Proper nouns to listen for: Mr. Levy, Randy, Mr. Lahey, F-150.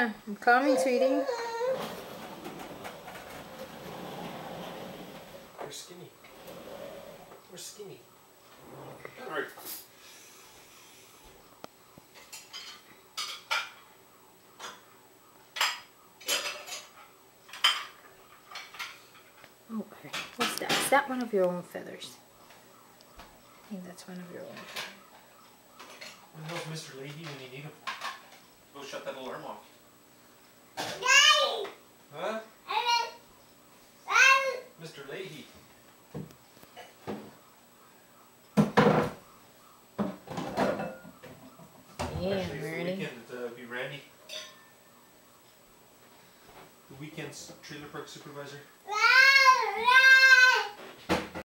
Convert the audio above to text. Yeah, I'm coming, sweetie. We're skinny. We're skinny. Alright. Okay, what's that? Is that one of your own feathers? I think that's one of your own feathers. When knows Mr. Levy when you need him? Go shut that alarm off. Daddy! Huh? Mr. Lahey. Yeah, actually, Randy. The weekend it'll be Randy. The weekend's trailer park supervisor.